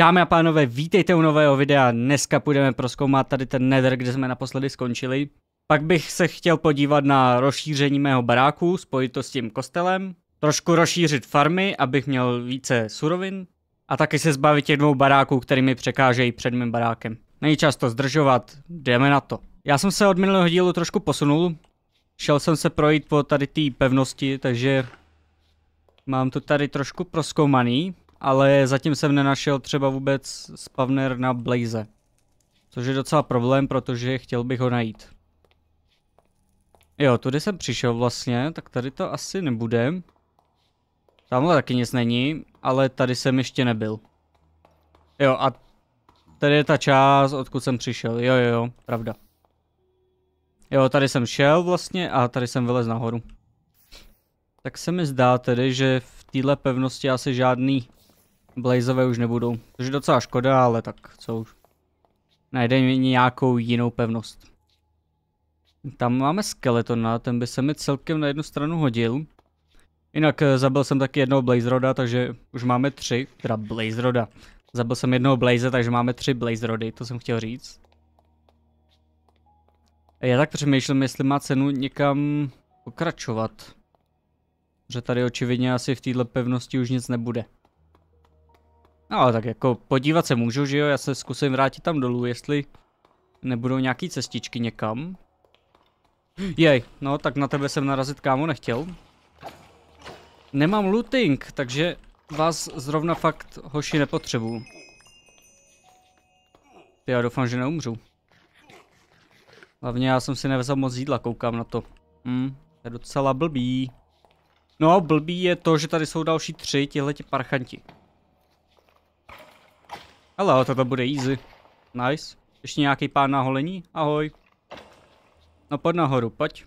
Dámy a pánové, vítejte u nového videa. Dneska půjdeme prozkoumat tady ten Nether, kde jsme naposledy skončili. Pak bych se chtěl podívat na rozšíření mého baráku, spojit to s tím kostelem. Trošku rozšířit farmy, abych měl více surovin. A taky se zbavit těch dvou baráků, který mi překážejí před mým barákem. Není čas to zdržovat, jdeme na to. Já jsem se od minulého dílu trošku posunul. Šel jsem se projít po tady té pevnosti, takže mám to tady trošku prozkoumaný. Ale zatím jsem nenašel třeba vůbec spawner na Blaze. Což je docela problém, protože chtěl bych ho najít. Jo, tudy jsem přišel vlastně, tak tady to asi nebude. Tamhle taky nic není, ale tady jsem ještě nebyl. Jo, a tady je ta část, odkud jsem přišel. Jo, pravda. Jo, tady jsem šel vlastně a tady jsem vylez nahoru. Tak se mi zdá tedy, že v téhle pevnosti asi žádný Blazeové už nebudou. Což je docela škoda, ale tak co už. Najdeme nějakou jinou pevnost. Tam máme skeletona, ten by se mi celkem na jednu stranu hodil. Jinak zabil jsem taky jednoho Blazeroda, takže už máme tři. Teda Blazeroda. Zabil jsem jednoho Blaze, takže máme tři Blazerody, to jsem chtěl říct. Já tak přemýšlím, jestli má cenu někam pokračovat. Že tady očividně asi v této pevnosti už nic nebude. No ale tak jako podívat se můžu, že jo, já se zkusím vrátit tam dolů, jestli nebudou nějaký cestičky někam. Jej, no tak na tebe jsem narazit, kámo, nechtěl. Nemám looting, takže vás zrovna fakt, hoši, nepotřebuju. Já doufám, že neumřu. Hlavně já jsem si nevezl moc jídla, koukám na to. To je docela blbý. No, blbý je to, že tady jsou další tři tihleti parchanti. Ale toto bude easy. Nice. Ještě nějaký pán na holení? Ahoj. No pojď nahoru, pojď.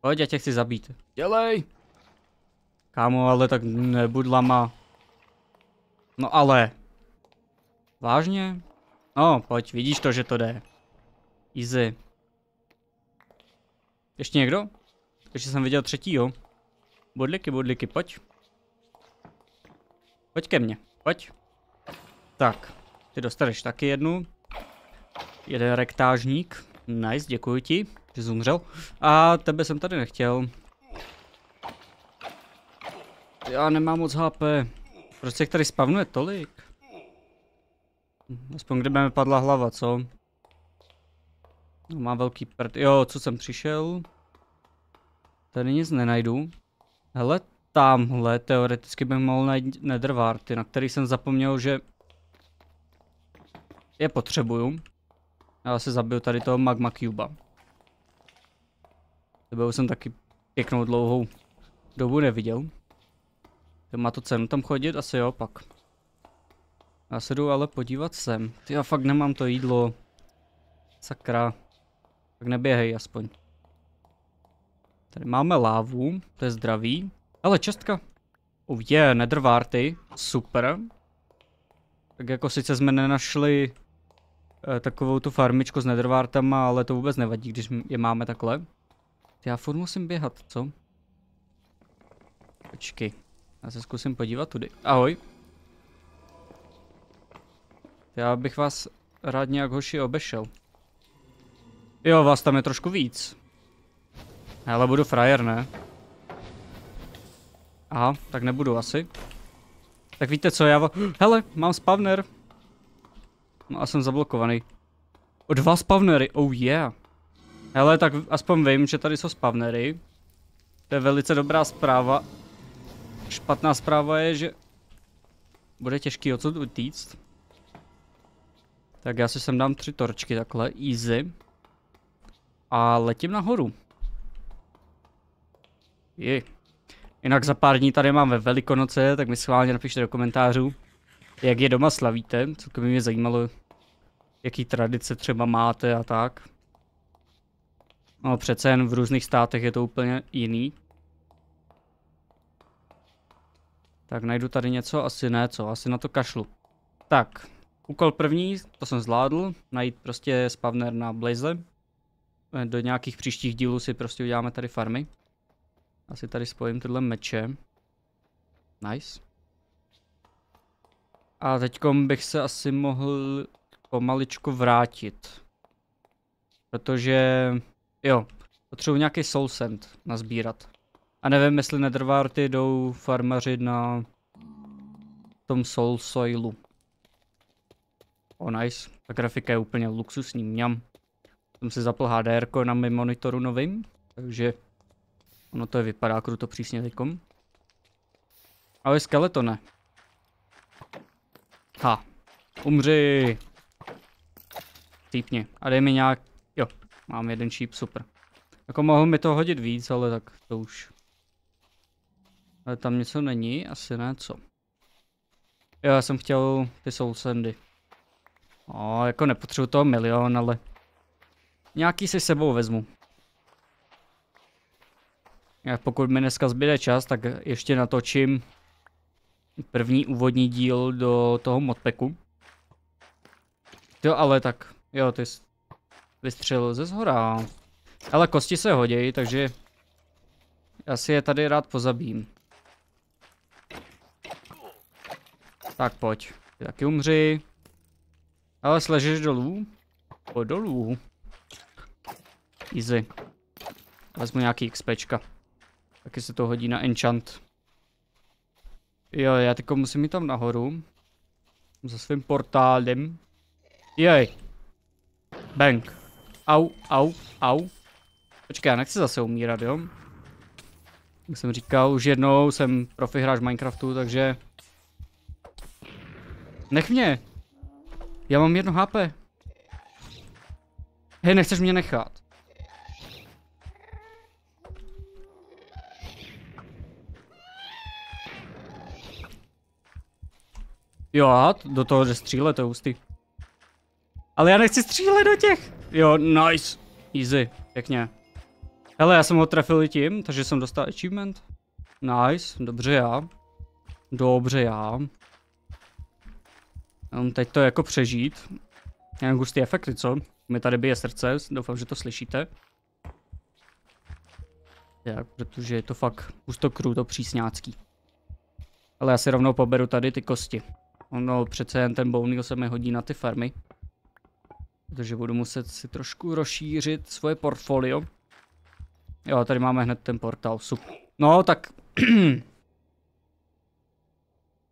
Pojď, já tě chci zabít. Dělej. Kámo, ale tak nebuď lama. No ale. Vážně? No, pojď, vidíš to, že to jde. Easy. Ještě někdo? Ještě jsem viděl třetího. Bodliky, pojď. Pojď ke mně, pojď. Tak, ty dostaneš taky jednu. Jeden rektážník. Nice, děkuji ti, že jsi umřel. A tebe jsem tady nechtěl. Já nemám moc HP. Proč se tady spavnuje tolik? Aspoň kdyby mi padla hlava, co? No, má velký prd. Jo, co jsem přišel? Tady nic nenajdu. Hele, tamhle teoreticky bych mohl najít nethervarty, na který jsem zapomněl, že je potřebuju. Já se zabiju tady toho magma cuba. Tebe jsem taky pěknou dlouhou dobu neviděl. To má to cenu tam chodit? Asi jo, pak. Já se jdu ale podívat sem. Ty, já fakt nemám to jídlo. Sakra. Tak neběhej aspoň. Tady máme lávu, to je zdravý. Ale čestka. Je nethervarty, super. Tak jako sice jsme nenašli takovou tu farmičku s nethervartama, ale to vůbec nevadí, když je máme takhle. Já furt musím běhat, co? Počkej, já se zkusím podívat tudy. Ahoj. Já bych vás rád nějak, hoši, obešel. Jo, vás tam je trošku víc. Ale budu frajer, ne? Aha, tak nebudu asi. Tak víte co, já... Hele, mám spawner. No a jsem zablokovaný. O, dva spawnery, oh yeah. Hele, tak aspoň vím, že tady jsou spawnery. To je velice dobrá zpráva. Špatná zpráva je, že... bude těžký odsud utíct. Tak já si sem dám tři torčky takhle, easy. A letím nahoru. Je. Jinak za pár dní tady máme Velikonoce, tak mi schválně napište do komentářů, jak je doma slavíte, co by mě zajímalo, jaký tradice třeba máte a tak. No přece jen v různých státech je to úplně jiný. Tak najdu tady něco, asi ne, co, asi na to kašlu. Tak, úkol první, to jsem zvládl, najít prostě spawner na Blaze. Do nějakých příštích dílů si prostě uděláme tady farmy. Asi tady spojím tyhle meče. Nice. A teďkom bych se asi mohl pomaličku vrátit. Protože jo, potřebuji nějaký soul sand nazbírat. A nevím, jestli nethervarty jdou farmaři na tom soul soilu. Oh nice, ta grafika je úplně luxusní, mňam. Jsem si zapl HDR na mém monitoru novým, takže ono to je vypadá kruto přísně teďkom. Ale skeletone. Ha, umři. Týpni. A dej mi nějak, jo, mám jeden šíp, super. Jako mohl mi to hodit víc, ale tak to už. Ale tam něco není, asi ne, co? Jo, já jsem chtěl ty soul sandy. No, jako nepotřebuji toho milion, ale nějaký si sebou vezmu. Já pokud mi dneska zbyde čas, tak ještě natočím první úvodní díl do toho modpacku. Jo, ale tak, jo, ty jsi vystřelil ze shora. Ale kosti se hodějí, takže já si je tady rád pozabím. Tak pojď, ty taky umři. Ale sležeš dolů? Pojď dolů. Easy. Vezmu nějaký XPčka. Taky se to hodí na enchant. Jo, já teď musím jít tam nahoru. Za svým portálem. Jej. Bang. Au, au, au. Počkej, já nechci zase umírat, jo? Jak jsem říkal, už jednou jsem profi hráč Minecraftu, takže... Nech mě. Já mám 1 HP. Hej, nechceš mě nechat. Jo, do toho, že stříle, to je hustý. Ale já nechci střílet do těch. Jo, nice. Easy, pěkně. Hele, já jsem ho trefil i tím, takže jsem dostal achievement. Nice, dobře já. Dobře já. Teď to jako přežít. Nějak hustý efekty, co? Mi tady bije srdce, doufám, že to slyšíte. Tak, protože je to fakt husto kruto přísňácký. Ale já si rovnou poberu tady ty kosti. Ono přece jen ten bounty se mi hodí na ty farmy. Protože budu muset si trošku rozšířit svoje portfolio. Jo, tady máme hned ten portál. Super. No, tak...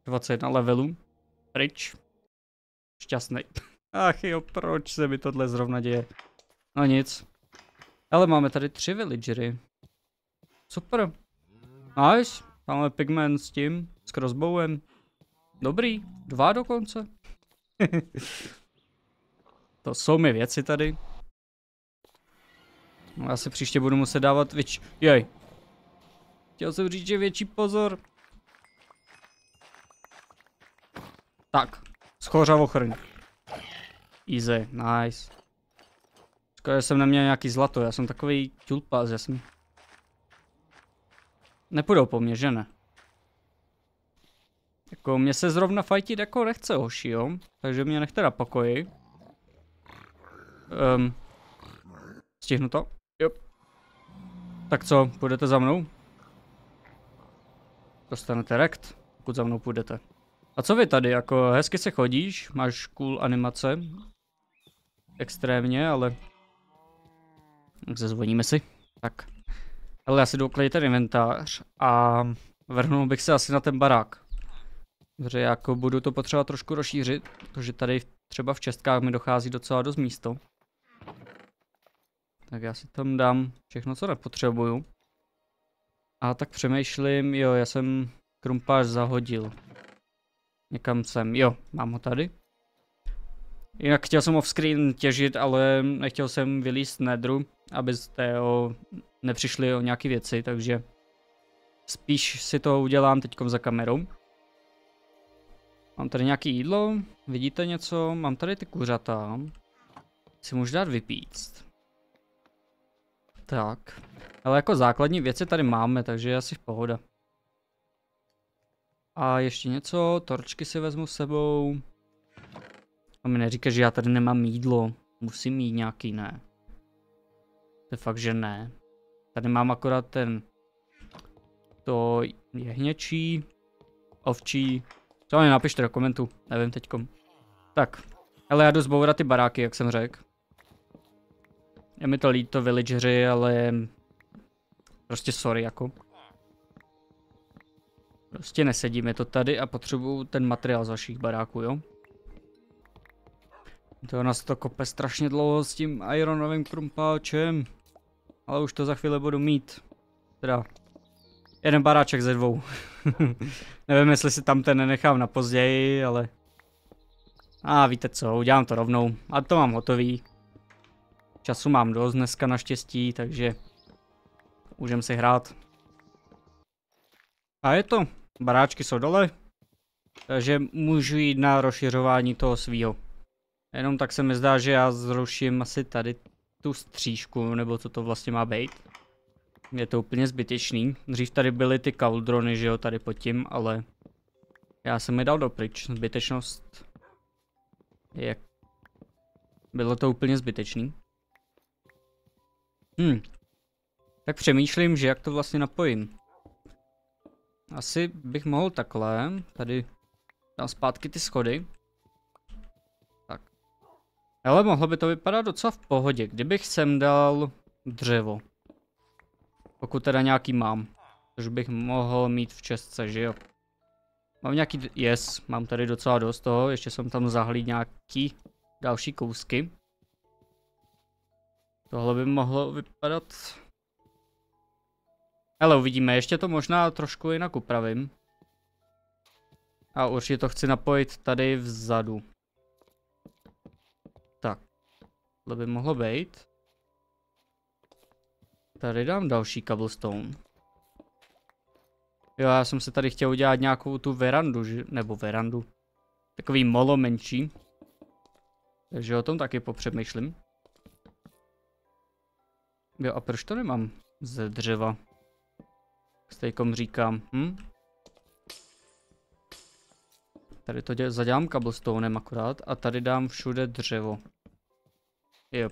21 levelů. Pryč. Šťastný. Ach jo, proč se mi tohle zrovna děje? No nic. Ale máme tady 3 villagery. Super. Nice. Tam máme pigman s tím, s crossbowem. Dobrý. 2 dokonce. To jsou mi věci tady. No, já si příště budu muset dávat větší... Jej. Chtěl jsem říct, že větší pozor. Tak. Schořa ochrň. Easy, nice. Škoda, že jsem neměl nějaký zlato, já jsem takový tulpás, já jsem... Nepůjdou po mně, že ne? Jako, mě se zrovna fajtit jako nechce, hoši, jo? Takže mě nechte na pokoji. Stihnu to? Jo. Tak co, půjdete za mnou? Dostanete rekt, pokud za mnou půjdete. A co vy tady, jako hezky se chodíš, máš cool animace. Extrémně, ale... Tak zazvoníme si. Tak. Ale já si jdu uklidit ten inventář a vrhnul bych se asi na ten barák. Protože jako budu to potřeba trošku rozšířit, protože tady třeba v čestkách mi dochází docela dost místo. Tak já si tam dám všechno, co nepotřebuju. A tak přemýšlím, jo, já jsem krumpář zahodil. Někam jsem, jo, mám ho tady. Jinak chtěl jsem off-screen těžit, ale nechtěl jsem vylíst nedru, abyste nepřišli o nějaké věci, takže spíš si to udělám teďkom za kamerou. Mám tady nějaké jídlo, vidíte něco, mám tady ty kuřata. Si můžu dát vypíct. Tak, ale jako základní věci tady máme, takže je asi v pohoda. A ještě něco, torčky si vezmu s sebou. A mi neříká, že já tady nemám jídlo. Musím jít nějaký, ne. To je fakt, že ne. Tady mám akorát ten... To jehněčí, ovčí Třeba mi napište do komentu, nevím teďkom. Tak, ale já jdu zbourat ty baráky, jak jsem řekl. Je mi to líto, villageři, ale... Prostě sorry, jako. Prostě nesedíme to tady a potřebuju ten materiál z vašich baráků, jo? To nás to kope strašně dlouho s tím ironovým krumpáčem. Ale už to za chvíli budu mít. Teda... Jeden baráček ze dvou. Nevím, jestli si tam ten nenechám na později, ale... A víte co, udělám to rovnou. A to mám hotový. Času mám dost dneska naštěstí, takže... Můžeme si hrát. A je to. Baráčky jsou dole. Takže můžu jít na rozšiřování toho svýho. Jenom tak se mi zdá, že já zruším asi tady tu střížku, nebo co to vlastně má být. Je to úplně zbytečný. Dřív tady byly ty kaldrony, že jo, tady pod tím, ale... Já jsem je dal dopryč. Zbytečnost... Jak... Bylo to úplně zbytečný. Tak přemýšlím, že jak to vlastně napojím. Asi bych mohl takhle, tady dám zpátky ty schody. Tak. Ale mohlo by to vypadat docela v pohodě, kdybych sem dal dřevo. Pokud teda nějaký mám. Což bych mohl mít v čestce, že jo. Mám nějaký, yes, mám tady docela dost toho, ještě jsem tam zahlídl nějaký další kousky. Tohle by mohlo vypadat... Ale uvidíme, ještě to možná trošku jinak upravím. A určitě to chci napojit tady vzadu. Tak. Tohle by mohlo být. Tady dám další cobblestone. Jo, já jsem se tady chtěl udělat nějakou tu verandu, že? Nebo verandu. Takový molo menší. Takže o tom taky popřemýšlím. Jo, a proč to nemám ze dřeva? Stejkom říkám, Tady to zadělám cobblestonem akorát a tady dám všude dřevo. Jo.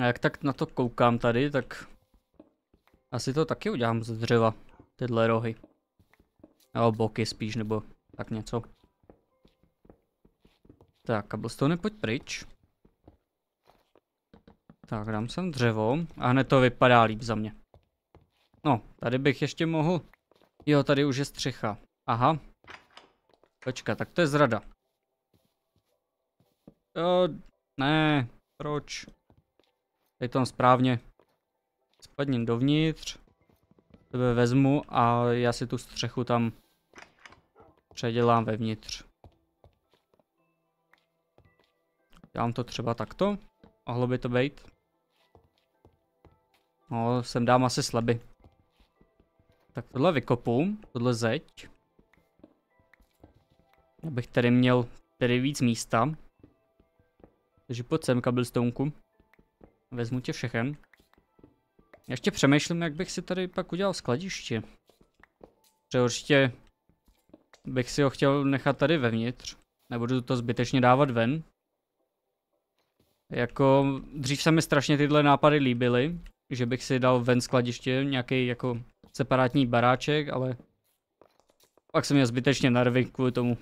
A jak tak na to koukám tady, tak... Asi to taky udělám z dřeva, tyhle rohy. Nebo boky spíš, nebo tak něco. Tak, cobblestone, pojď pryč. Tak, dám sem dřevo a hned to vypadá líp za mě. No, tady bych ještě mohl... Jo, tady už je střecha. Aha. Počka, tak to je zrada. Jo, ne, proč? Tady to mám správně. Spadním dovnitř. Tebe vezmu a já si tu střechu tam předělám vevnitř. Dělám to třeba takto. Mohlo by to být. No, sem dám asi sleby. Tak tohle vykopu, tohle zeď. Abych tady měl tady víc místa. Takže pojď sem, cobblestoneku. Vezmu tě všechen. Ještě přemýšlím, jak bych si tady pak udělal skladiště. Protože určitě bych si ho chtěl nechat tady vevnitř. Nebudu to zbytečně dávat ven. Jako, dřív se mi strašně tyhle nápady líbily, že bych si dal ven skladiště nějaký jako separátní baráček, ale pak jsem měl zbytečně narvy kvůli tomu.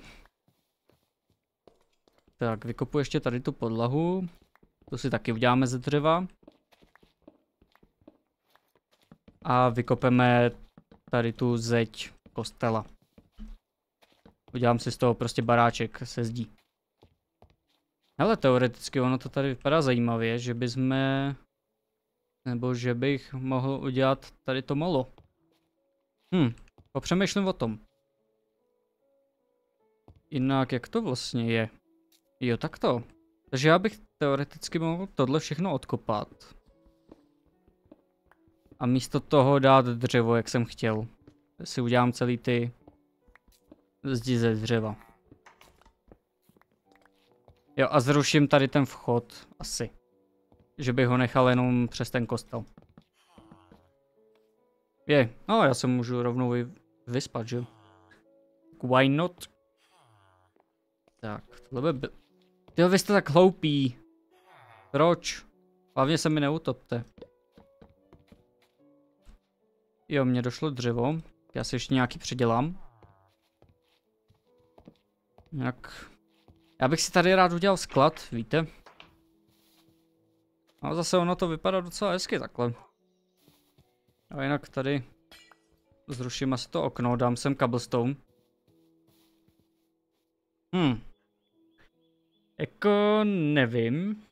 Tak, vykopu ještě tady tu podlahu, to si taky uděláme ze dřeva. A vykopeme tady tu zeď kostela. Udělám si z toho prostě baráček se zdí. Hele, teoreticky ono to tady vypadá zajímavě, že bychom... Nebo že bych mohl udělat tady to malo. Popřemýšlím o tom. Jinak, jak to vlastně je? Jo, tak to. Takže já bych teoreticky mohl tohle všechno odkopat. A místo toho dát dřevo, jak jsem chtěl. Si udělám celý ty... zdi ze dřeva. Jo, a zruším tady ten vchod, asi. Že bych ho nechal jenom přes ten kostel. Je, no já se můžu rovnou vyspat, že? Why not? Tak, tohle by... Tyjo, vy jste tak hloupí. Proč? Hlavně se mi neutopte. Jo, mně došlo dřevo. Já si ještě nějaký předělám. Jak? Já bych si tady rád udělal sklad, víte. A zase ono to vypadá docela hezky takhle. A jinak tady zruším asi to okno, dám sem cobblestone. Jako nevím.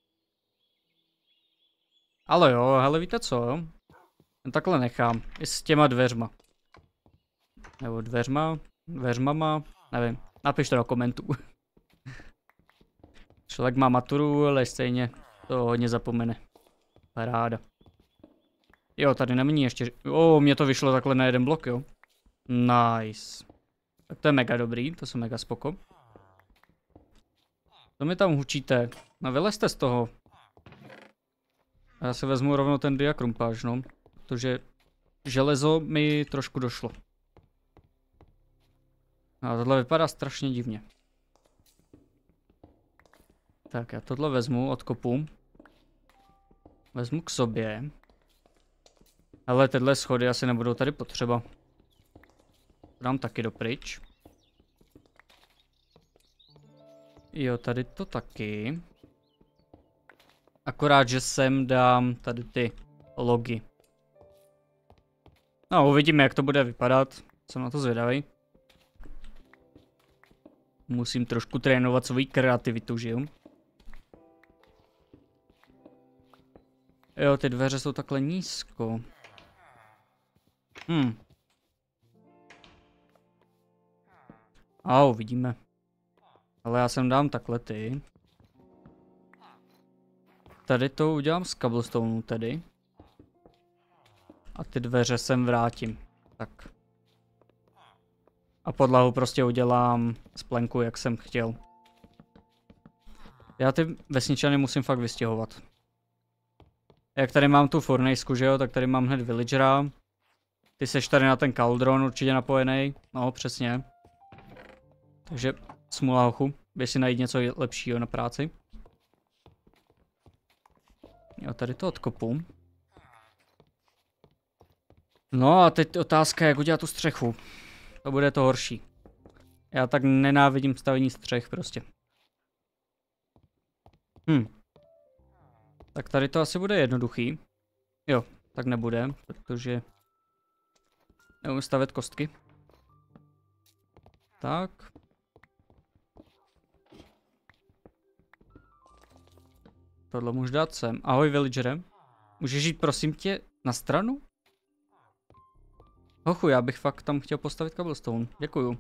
Ale jo, hele víte co? Takhle nechám, i s těma dveřma. Nebo dveřmama, nevím, napište do komentů. Člověk má maturu, ale stejně to hodně zapomene. Paráda. Jo, tady není ještě, mě to vyšlo takhle na jeden blok, jo. Nice. Tak to je mega dobrý, to jsem mega spoko. Co mi tam hučíte? No vylezte z toho. A já si vezmu rovnou ten diakrumpáž, no. Protože železo mi trošku došlo. A tohle vypadá strašně divně. Tak já tohle vezmu, odkopu. Vezmu k sobě. Ale tyhle schody asi nebudou tady potřeba. Dám taky dopryč. Jo, tady to taky. Akorát, že sem dám tady ty logy. No, uvidíme, jak to bude vypadat. Jsem na to zvědavý. Musím trošku trénovat svoji kreativitu, že jo? Jo, ty dveře jsou takhle nízko. A uvidíme. Ale já sem dám takhle ty. Tady to udělám z cobblestoneu tady. A ty dveře sem vrátím. Tak. A podlahu prostě udělám z plenku, jak jsem chtěl. Já ty vesničany musím fakt vystěhovat. Jak tady mám tu furnejsku, že jo, tak tady mám hned villagera. Ty seš tady na ten kaldron určitě napojený. No, přesně. Takže smula hochu, běž si najít něco lepšího na práci. Jo, tady to odkopu. No a teď otázka, jak udělat tu střechu. To bude to horší. Já tak nenávidím stavení střech prostě. Tak tady to asi bude jednoduchý. Jo, tak nebude, protože neumím stavět kostky. Tak. Tohle můžu dát sem. Ahoj, villagere. Můžeš jít, prosím tě, na stranu? Hochu, já bych fakt tam chtěl postavit cobblestone. Děkuju.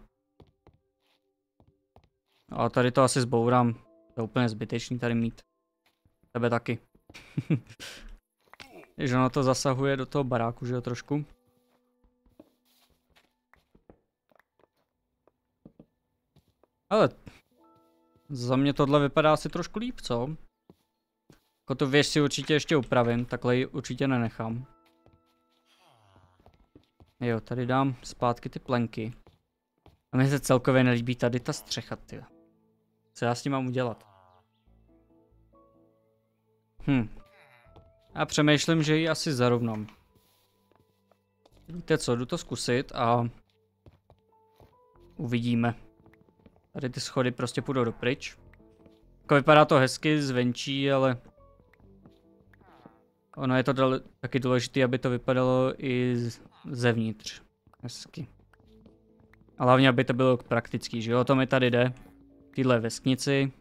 A tady to asi zbourám. To je úplně zbytečný tady mít. Tebe taky. Že ono to zasahuje do toho baráku, že jo, trošku. Ale za mě tohle vypadá asi trošku líp, co? Jako tu věž si určitě ještě upravím, takhle ji určitě nenechám. Jo, tady dám zpátky ty plenky. A mně se celkově nelíbí tady ta střecha, ty. Co já s tím mám udělat? Já přemýšlím, že ji asi zarovnám. Víte co, jdu to zkusit a uvidíme. Tady ty schody prostě půjdou dopryč. Jako vypadá to hezky zvenčí, ale ono je to taky důležité, aby to vypadalo i zevnitř. Hezky. A hlavně, aby to bylo praktický, že jo? O to mi tady jde. Tyhle vesnici.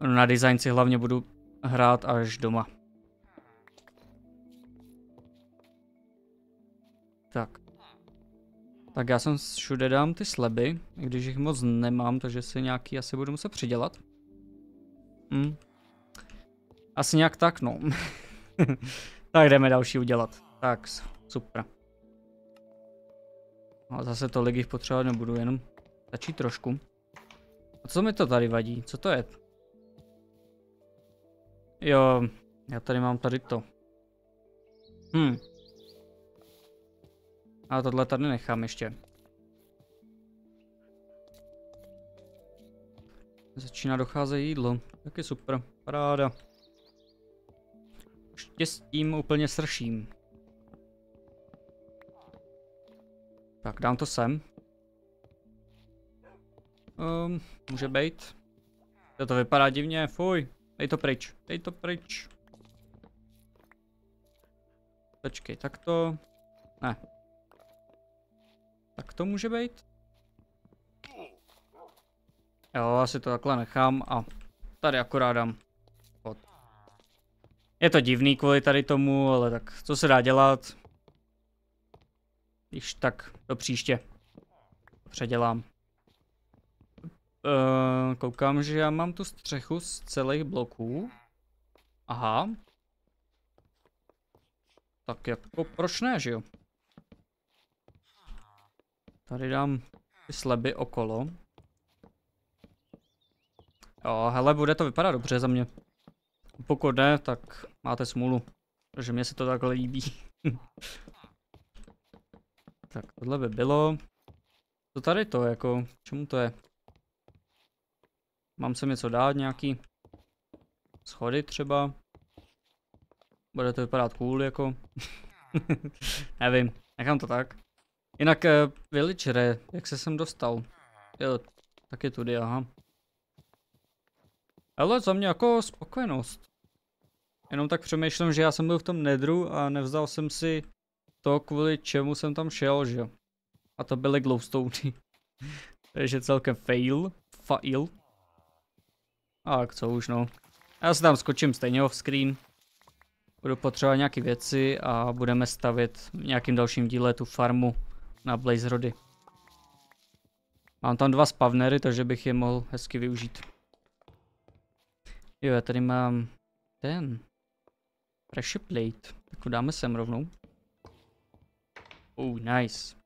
Na design si hlavně budu hrát až doma. Tak. Tak já sem všude dám ty sleby, když jich moc nemám, takže si nějaký asi budu muset přidělat. Asi nějak tak, no. Tak jdeme další udělat. Tak, super. No, zase tolik jich potřebovat nebudu, jenom stačí trošku. A co mi to tady vadí? Co to je? Jo, já tady mám tady to. A tohle tady nechám ještě. Začíná docházet jídlo. Taky super, paráda. Štěstím úplně srším. Tak, dám to sem. Může být. To vypadá divně, fuj. Dej to pryč, dej to pryč. Počkej, tak to... Ne. Tak to může být? Jo, asi to takhle nechám a tady akorát dám. Je to divný kvůli tady tomu, ale tak co se dá dělat? Když tak do příště předělám. Koukám, že já mám tu střechu z celých bloků. Aha. Tak jako proč ne, že jo? Tady dám ty sleby okolo. Jo, hele, bude to vypadat dobře za mě. Pokud ne, tak máte smůlu, protože mě se to takhle líbí. Tak tohle by bylo. Co tady to jako, čemu to je? Mám sem něco dát, nějaký schody třeba. Bude to vypadat cool jako. Nevím, nechám to tak. Jinak villagere, jak se sem dostal? Jo, tak je tudy, aha. Ale za mě jako spokojenost. Jenom tak přemýšlím, že já jsem byl v tom nedru a nevzal jsem si to, kvůli čemu jsem tam šel, že jo. A to byly glowstony. Takže celkem fail. A co už no. Já se tam skočím stejně off screen. Budu potřebovat nějaké věci a budeme stavět v nějakým dalším díle tu farmu na Blaze Rody. Mám tam 2 spawnery, takže bych je mohl hezky využít. Jo, já tady mám ten pressure plate, tak ho dáme sem rovnou. Oh, nice.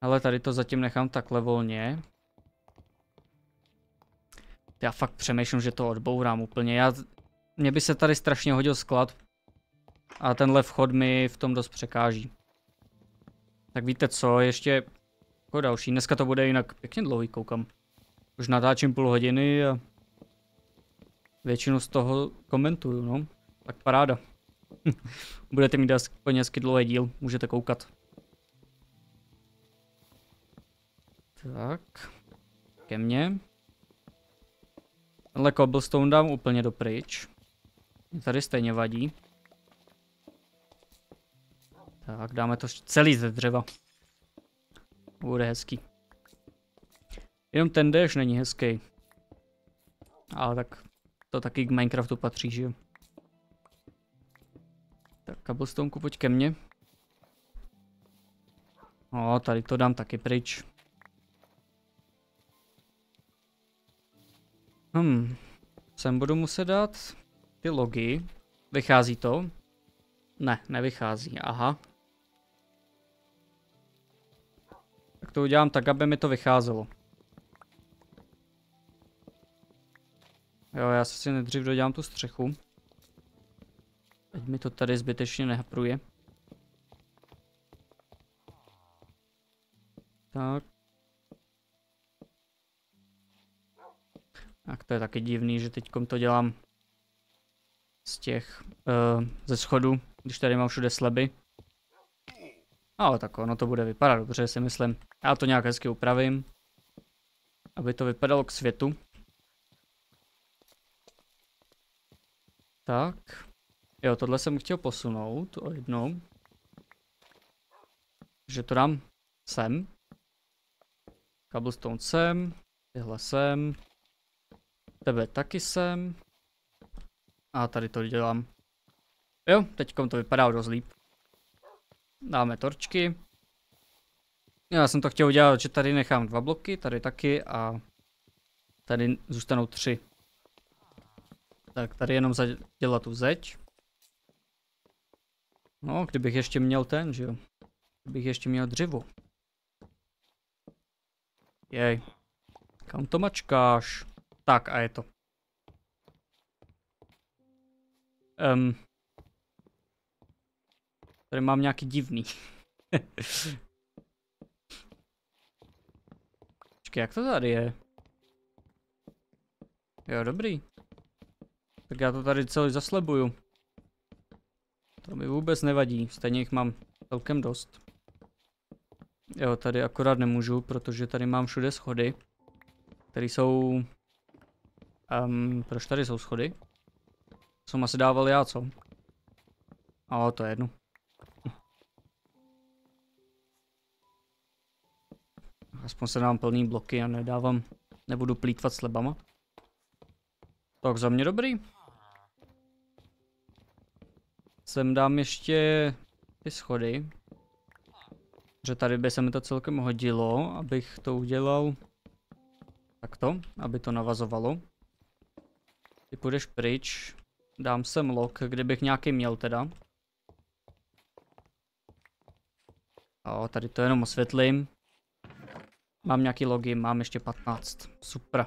Ale tady to zatím nechám takhle volně. Já fakt přemýšlím, že to odbourám úplně. Mně by se tady strašně hodil sklad. A tenhle vchod mi v tom dost překáží. Tak víte co, ještě jako další. Dneska to bude jinak pěkně dlouhý, koukám. Už natáčím půl hodiny a většinu z toho komentuju, no. Tak paráda. Budete mít aspoň hezky dlouhý díl, můžete koukat. Tak. Ke mně. Tenhle cobblestone dám úplně dopryč. Mě tady stejně vadí. Tak, dáme to celý ze dřeva. Bude hezký. Jenom ten déšť není hezký. Ale tak... To taky k Minecraftu patří, že jo. Tak kabelstonku, pojď ke mně. No, tady to dám taky pryč. Sem budu muset dát ty logy. Vychází to? Ne, nevychází, aha. Tak to udělám tak, aby mi to vycházelo. Jo, já si nejdřív dodělám tu střechu. Ať mi to tady zbytečně nehapruje. Tak. Tak to je taky divný, že teďkom to dělám z těch, ze schodu, když tady mám všude sleby. Ale tak ono to bude vypadat dobře, si myslím. Já to nějak hezky upravím, aby to vypadalo k světu. Tak, jo, tohle jsem chtěl posunout o jednou. Takže to dám sem. Cobblestone sem, tyhle sem. Tebe taky sem. A tady to dělám. Jo, teďkom to vypadá dost líp. Dáme torčky. Já jsem to chtěl udělat, že tady nechám 2 bloky, tady taky a tady zůstanou 3. Tak tady jenom zadělat tu zeď. No, kdybych ještě měl ten, že jo. Kdybych ještě měl dřevo. Jej. Kam to mačkáš? Tak a je to. Tady mám nějaký divný. Počkej, jak to tady je? Jo, dobrý. Tak já to tady celý zaslebuju. To mi vůbec nevadí, stejně jich mám celkem dost. Jo, tady akorát nemůžu, protože tady mám všude schody, které jsou... proč tady jsou schody? Jsem asi dával já, co? A to je jedno. Aspoň se dám plný bloky a nedávám, nebudu plýtvat slebama. Tak za mě dobrý. Sem dám ještě ty schody. Že tady by se mi to celkem hodilo, abych to udělal takto, aby to navazovalo. Ty půjdeš pryč. Dám sem lok, kdybych nějaký měl teda. A tady to jenom osvětlím. Mám nějaký logy, mám ještě 15. Super.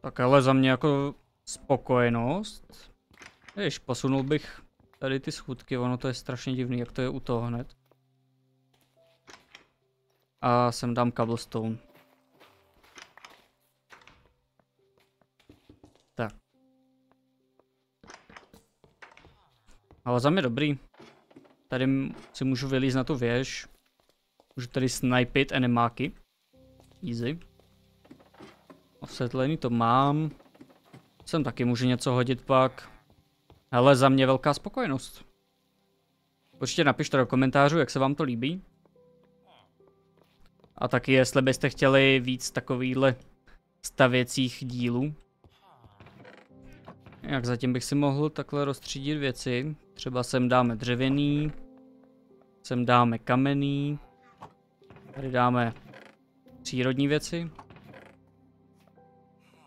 Tak ale za mě jako spokojenost. Jež posunul bych tady ty schůdky, ono to je strašně divný, jak to je u toho hned. A sem dám cobblestone. Tak. Ale za mě dobrý. Tady si můžu vylízt na tu věž. Můžu tady snipit enemáky. Easy. Osvětlení to mám. Sem taky můžu něco hodit pak. Hele, za mě velká spokojenost. Určitě napište do komentářů, jak se vám to líbí. A taky, jestli byste chtěli víc takovýhle stavěcích dílů. Jak zatím bych si mohl takhle rozstřídit věci. Třeba sem dáme dřevěný. Sem dáme kamenný. Tady dáme přírodní věci.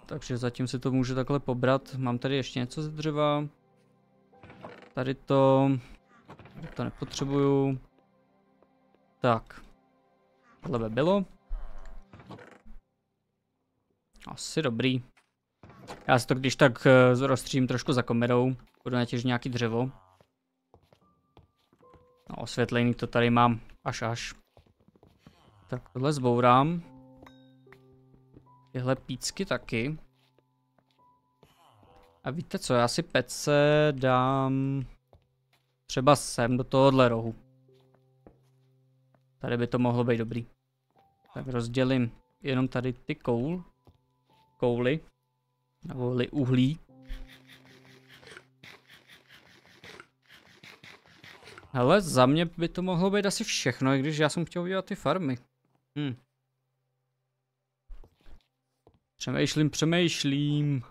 Takže zatím si to můžu takhle pobrat. Mám tady ještě něco z dřeva. Tady to nepotřebuju. Tak. Tohle by bylo. Asi dobrý. Já si to když tak rozstřím trošku za komerou. Budu natěžit nějaký dřevo. No, osvětlení to tady mám až. Tak tohle zbourám. Tyhle pícky taky. A víte co, já si pece dám třeba sem do tohohle rohu. Tady by to mohlo být dobrý. Tak rozdělím jenom tady ty kouly. Nebo uhlí. Hele, za mě by to mohlo být asi všechno, i když já jsem chtěl udělat ty farmy. Přemýšlím.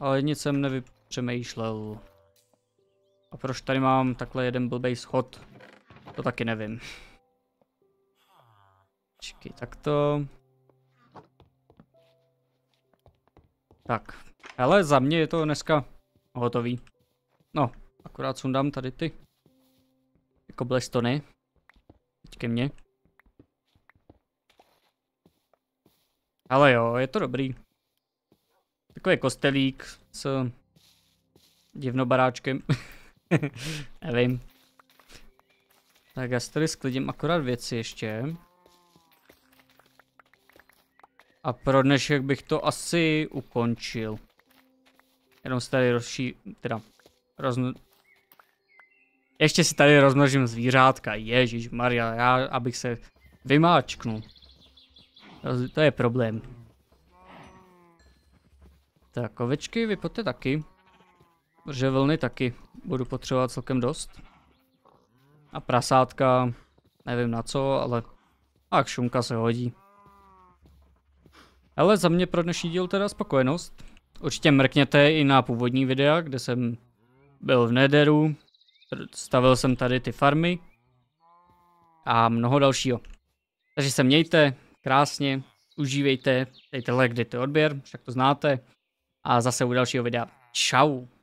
Ale nic jsem nevypřemýšlel. A proč tady mám takhle jeden blbej schod? To taky nevím. Čekej, takto. Tak, hele, za mě je to dneska hotový. No, akorát sundám tady ty cobblestony. Teď ke mně. Ale jo, je to dobrý. Takový kostelík s divnobaráčkem. Nevím. Tak já si tady sklidím akorát věci ještě. A pro dnešek bych to asi ukončil. Jenom si tady ještě si tady rozmnožím zvířátka. Ježišmarja, já abych se vymáčknul. To je problém. Tak ovečky vypadne taky. Že vlny taky budu potřebovat celkem dost. A prasátka, nevím na co, ale ak šunka se hodí. Ale za mě pro dnešní díl teda spokojenost. Určitě mrkněte i na původní videa, kde jsem byl v Netheru. Stavil jsem tady ty farmy. A mnoho dalšího. Takže se mějte krásně, užívejte, dejte like, dejte odběr, však to znáte. A zase u dalšího videa. Čau.